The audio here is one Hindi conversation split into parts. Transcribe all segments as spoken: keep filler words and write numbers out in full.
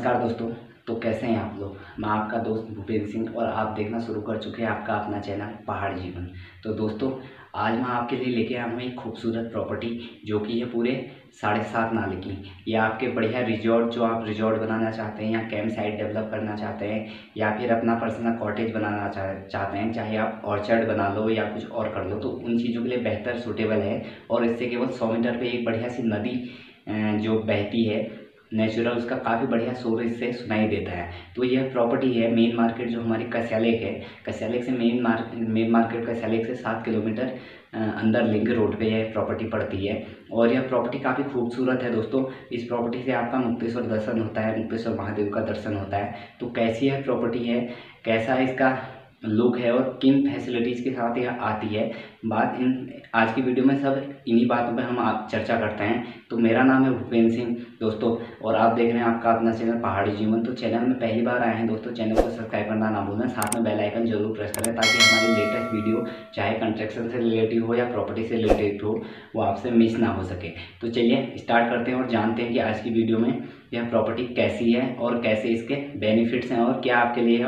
नमस्कार दोस्तों, तो कैसे हैं आप लोग। मैं आपका दोस्त भूपेंद्र सिंह और आप देखना शुरू कर चुके हैं आपका अपना चैनल पहाड़ जीवन। तो दोस्तों आज मैं आपके लिए लेके आया हूँ एक खूबसूरत प्रॉपर्टी जो कि है पूरे साढ़े सात नाली की। ये आपके बढ़िया रिजॉर्ट, जो आप रिजॉर्ट बनाना चाहते हैं या कैंप साइट डेवलप करना चाहते हैं या फिर अपना पर्सनल कॉटेज बनाना चाहते हैं, चाहे आप ऑर्चर्ड बना लो या कुछ और कर लो, तो उन चीज़ों के लिए बेहतर सूटेबल है। और इससे केवल सौ मीटर पर एक बढ़िया सी नदी जो बहती है नेचुरल, उसका काफ़ी बढ़िया शोर इससे सुनाई देता है। तो यह प्रॉपर्टी है मेन मार्केट जो हमारी कस्यालेक है, कस्यालेक से main market main market Kasyalek से सात किलोमीटर अंदर लिंक रोड पे यह प्रॉपर्टी पड़ती है। और यह प्रॉपर्टी काफ़ी खूबसूरत है दोस्तों। इस प्रॉपर्टी से आपका मुक्तेश्वर दर्शन होता है, मुक्तेश्वर महादेव का दर्शन होता है। तो कैसी यह प्रॉपर्टी है, कैसा इसका लुक है और किन फैसिलिटीज़ के साथ यह आती है, बात इन आज की वीडियो में सब इन्हीं बातों पर हम आप चर्चा करते हैं। तो मेरा नाम है भूपेंद्र सिंह दोस्तों और आप देख रहे हैं आपका अपना चैनल पहाड़ी जीवन। तो चैनल में पहली बार आए हैं दोस्तों, चैनल को सब्सक्राइब करना ना भूलें, साथ में बेल आइकन जरूर प्रेस करें ताकि हमारी लेटेस्ट वीडियो चाहे कंस्ट्रक्शन से रिलेटेड हो या प्रॉपर्टी से रिलेटेड हो वो आपसे मिस ना हो सके। तो चलिए स्टार्ट करते हैं और जानते हैं कि आज की वीडियो में यह प्रॉपर्टी कैसी है और कैसे इसके बेनिफिट्स हैं और क्या आपके लिए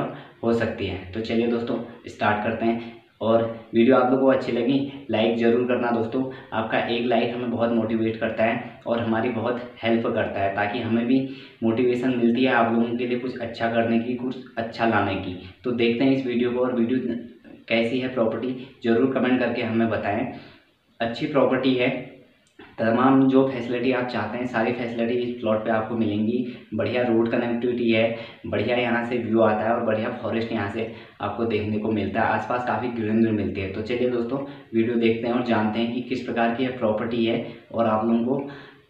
हो सकती है। तो चलिए दोस्तों स्टार्ट करते हैं। और वीडियो आप लोगों को अच्छी लगी लाइक ज़रूर करना दोस्तों, आपका एक लाइक हमें बहुत मोटिवेट करता है और हमारी बहुत हेल्प करता है ताकि हमें भी मोटिवेशन मिलती है आप लोगों के लिए कुछ अच्छा करने की, कुछ अच्छा लाने की। तो देखते हैं इस वीडियो को, और वीडियो कैसी है प्रॉपर्टी ज़रूर कमेंट करके हमें बताएँ। अच्छी प्रॉपर्टी है, तमाम जो फैसिलिटी आप चाहते हैं सारी फैसिलिटी इस प्लॉट पे आपको मिलेंगी। बढ़िया रोड कनेक्टिविटी है, बढ़िया यहाँ से व्यू आता है और बढ़िया फॉरेस्ट यहाँ से आपको देखने को मिलता है, आसपास काफ़ी ग्रीनरी मिलती है। तो चलिए दोस्तों वीडियो देखते हैं और जानते हैं कि किस प्रकार की यह प्रॉपर्टी है और आप लोगों को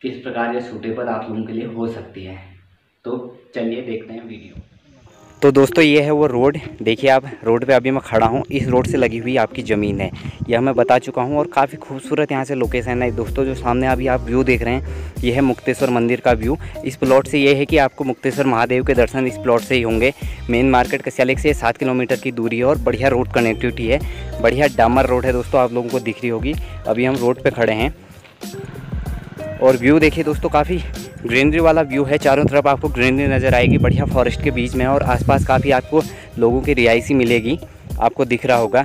किस प्रकार यह सूटेबल आप लोगों के लिए हो सकती है। तो चलिए देखते हैं वीडियो। तो दोस्तों ये है वो रोड, देखिए आप रोड पे अभी मैं खड़ा हूँ, इस रोड से लगी हुई आपकी ज़मीन है, यह मैं बता चुका हूँ। और काफ़ी खूबसूरत यहाँ से लोकेशन है दोस्तों। जो सामने अभी आप व्यू देख रहे हैं यह है मुक्तेश्वर मंदिर का व्यू। इस प्लॉट से ये है कि आपको मुक्तेश्वर महादेव के दर्शन इस प्लॉट से ही होंगे। मेन मार्केट कस्यालेक से सात किलोमीटर की दूरी है और बढ़िया रोड कनेक्टिविटी है, बढ़िया डामर रोड है दोस्तों, आप लोगों को दिख रही होगी। अभी हम रोड पर खड़े हैं और व्यू देखिए दोस्तों, काफ़ी ग्रीनरी वाला व्यू है, चारों तरफ आपको ग्रीनरी नज़र आएगी, बढ़िया फॉरेस्ट के बीच में, और आसपास काफ़ी आपको लोगों की रिहायशी मिलेगी, आपको दिख रहा होगा।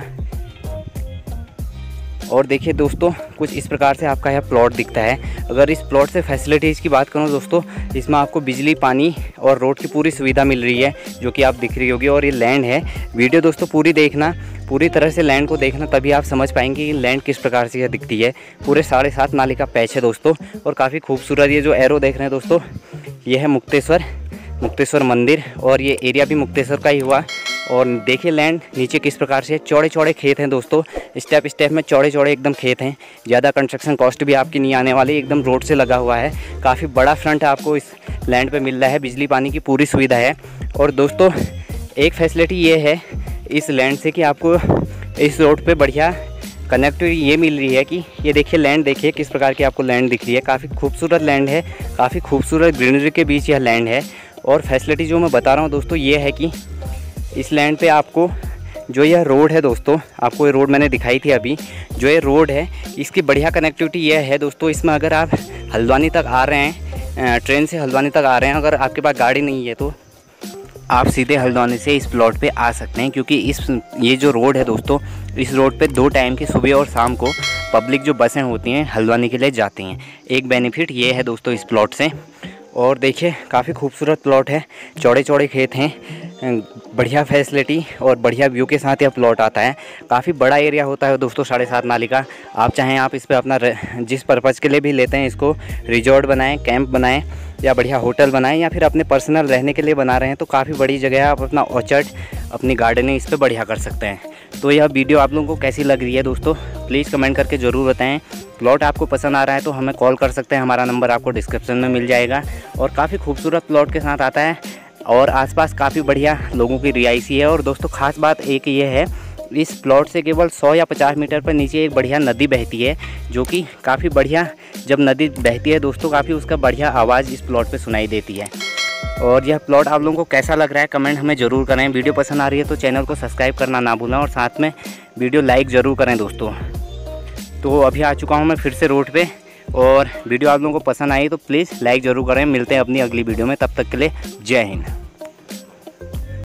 और देखिए दोस्तों कुछ इस प्रकार से आपका यह प्लॉट दिखता है। अगर इस प्लॉट से फैसिलिटीज़ की बात करूँ दोस्तों, इसमें आपको बिजली, पानी और रोड की पूरी सुविधा मिल रही है जो कि आप दिख रही होगी। और ये लैंड है, वीडियो दोस्तों पूरी देखना, पूरी तरह से लैंड को देखना, तभी आप समझ पाएंगे कि लैंड किस प्रकार से यह दिखती है। पूरे साढ़े सात नाली का पैच है दोस्तों और काफ़ी खूबसूरत। ये जो एरो देख रहे हैं दोस्तों ये है मुक्तेश्वर मुक्तेश्वर मंदिर और ये एरिया भी मुक्तेश्वर का ही हुआ। और देखिए लैंड नीचे किस प्रकार से, चौड़े चौड़े खेत हैं दोस्तों, स्टेप स्टेप में चौड़े चौड़े एकदम खेत हैं, ज़्यादा कंस्ट्रक्शन कॉस्ट भी आपकी नहीं आने वाली, एकदम रोड से लगा हुआ है। काफ़ी बड़ा फ्रंट आपको इस लैंड पे मिल रहा है, बिजली पानी की पूरी सुविधा है। और दोस्तों एक फैसिलिटी ये है इस लैंड से कि आपको इस रोड पर बढ़िया कनेक्टिविटी ये मिल रही है कि ये देखिए लैंड, देखिए किस प्रकार की आपको लैंड दिख रही है, काफ़ी खूबसूरत लैंड है, काफ़ी खूबसूरत ग्रीनरी के बीच यह लैंड है। और फैसिलिटी जो मैं बता रहा हूँ दोस्तों ये है कि इस लैंड पे आपको जो यह रोड है दोस्तों, आपको ये रोड मैंने दिखाई थी अभी, जो ये रोड है इसकी बढ़िया कनेक्टिविटी यह है दोस्तों। इसमें अगर आप हल्द्वानी तक आ रहे हैं, ट्रेन से हल्द्वानी तक आ रहे हैं, अगर आपके पास गाड़ी नहीं है तो आप सीधे हल्द्वानी से इस प्लॉट पे आ सकते हैं, क्योंकि इस ये जो रोड है दोस्तों इस रोड पे दो टाइम की सुबह और शाम को पब्लिक जो बसें होती हैं हल्द्वानी के लिए जाती हैं। एक बेनिफिट ये है दोस्तों इस प्लॉट से। और देखिए काफ़ी खूबसूरत प्लॉट है, चौड़े चौड़े खेत हैं, बढ़िया फैसिलिटी और बढ़िया व्यू के साथ यह प्लॉट आता है। काफ़ी बड़ा एरिया होता है दोस्तों साढ़े सात नाली का। आप चाहें आप इस पर अपना जिस पर्पज़ के लिए भी लेते हैं, इसको रिजॉर्ट बनाएं, कैंप बनाएं या बढ़िया होटल बनाएं, या फिर अपने पर्सनल रहने के लिए बना रहे हैं तो काफ़ी बड़ी जगह है, आप अपना ऑर्चर्ड, अपनी गार्डनिंग इस पर बढ़िया कर सकते हैं। तो यह वीडियो आप लोगों को कैसी लग रही है दोस्तों प्लीज़ कमेंट करके ज़रूर बताएं। प्लॉट आपको पसंद आ रहा है तो हमें कॉल कर सकते हैं, हमारा नंबर आपको डिस्क्रिप्शन में मिल जाएगा। और काफ़ी खूबसूरत प्लॉट के साथ आता है और आसपास काफ़ी बढ़िया लोगों की रिहायशी है। और दोस्तों ख़ास बात एक ये है, इस प्लॉट से केवल सौ या पचास मीटर पर नीचे एक बढ़िया नदी बहती है जो कि काफ़ी बढ़िया, जब नदी बहती है दोस्तों काफ़ी उसका बढ़िया आवाज़ इस प्लॉट पे सुनाई देती है। और यह प्लॉट आप लोगों को कैसा लग रहा है कमेंट हमें ज़रूर करें। वीडियो पसंद आ रही है तो चैनल को सब्सक्राइब करना ना भूलें और साथ में वीडियो लाइक ज़रूर करें दोस्तों। तो अभी आ चुका हूँ मैं फिर से रोड पर और वीडियो आप लोगों को पसंद आई तो प्लीज़ लाइक ज़रूर करें। मिलते हैं अपनी अगली वीडियो में, तब तक के लिए जय हिंद।